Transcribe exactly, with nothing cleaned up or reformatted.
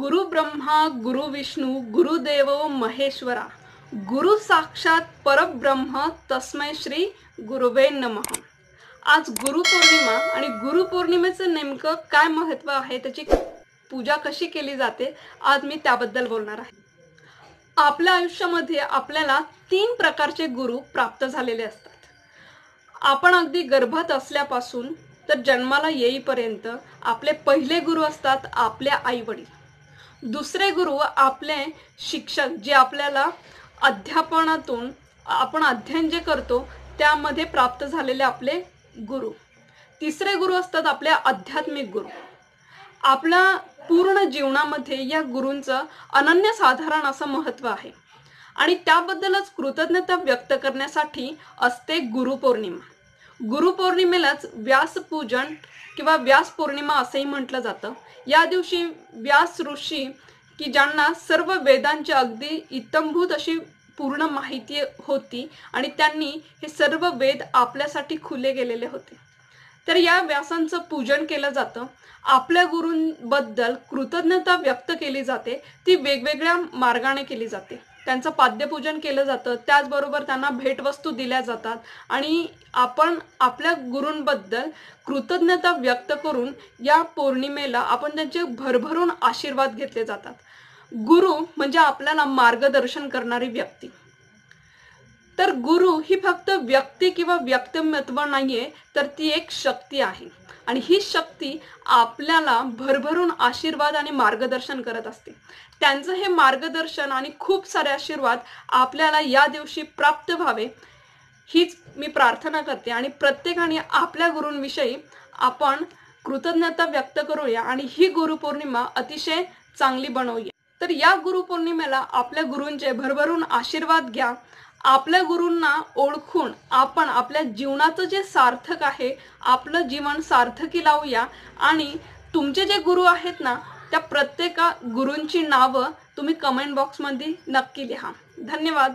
गुरु ब्रह्मा गुरु विष्णु गुरुदेव महेश्वरा गुरु साक्षात परब्रह्म तस्मै श्री गुरुवे नमः। आज गुरुपौर्णिमा आणि गुरुपौर्णिमेचं नेमकं काय महत्त्व आहे, त्याची पूजा कशी केली जाते, आज मी त्याबद्दल बोलणार आहे। आपल्या आयुष्यामध्ये आपल्याला तीन प्रकारचे गुरु प्राप्त झालेले असतात। आपण अगदी गर्भात असल्यापासून तर जन्माला येईपर्यंत आपले पहिले गुरु असतात आपले आई वडील। दुसरे गुरु आपले शिक्षक, जे आपल्याला अध्यापनातून आपण अध्ययन जे करतो त्यामध्ये प्राप्त झालेले आपले गुरु। तिसरे गुरु असतात आपले आध्यात्मिक गुरु। आपला पूर्ण जीवनामध्ये या गुरूंचं अनन्यसाधारण असं महत्त्व आहे आणि त्याबद्दलच कृतज्ञता व्यक्त करण्यासाठी असते गुरुपौर्णिमा। गुरुपौर्णिमेलाच व्यासपूजन किंवा व्यासपौर्णिमा असेही म्हटलं जातं। या दिवशी व्यास ऋषी, की ज्यांना सर्व वेदांची अगदी इत्तंभूत अशी पूर्ण माहिती होती आणि त्यांनी हे सर्व वेद आपल्यासाठी खुले गेलेले होते, तर या व्यासांचं पूजन केलं जातं। आपल्या गुरूंबद्दल कृतज्ञता व्यक्त केली जाते, ती वेगवेगळ्या मार्गाने केली जाते। त्यांचं पाद्यपूजन केलं जातं, त्याचबरोबर त्यांना भेटवस्तू दिल्या जातात आणि आपण आपल्या गुरूंबद्दल कृतज्ञता व्यक्त करून या पौर्णिमेला आपण त्यांचे भरभरून आशीर्वाद घेतले जातात। गुरु म्हणजे आपल्याला मार्गदर्शन करणारी व्यक्ती। तर गुरु ही फक्त व्यक्ती किंवा व्यक्तिमत्व नाही आहे, तर ती एक शक्ती आहे आणि ही शक्ती आपल्याला भरभरून आशीर्वाद आणि मार्गदर्शन करत असते। त्यांचं हे मार्गदर्शन आणि खूप सारे आशीर्वाद आपल्याला या दिवशी प्राप्त व्हावे हीच मी प्रार्थना करते आणि प्रत्येकाने आपल्या गुरूंविषयी आपण कृतज्ञता व्यक्त करूया आणि ही गुरुपौर्णिमा अतिशय चांगली बनवूया। तर या गुरुपौर्णिमेला आपल्या गुरूंचे भरभरून आशीर्वाद घ्या। आपल्या गुरूंना ओळखून आपण आपल्या जीवनाचं जे सार्थक आहे आपलं जीवन सार्थकी लावूया आणि तुमचे जे गुरु आहेत ना त्या प्रत्येका गुरूंची नावं तुम्ही कमेंट बॉक्समध्ये नक्की लिहा। धन्यवाद।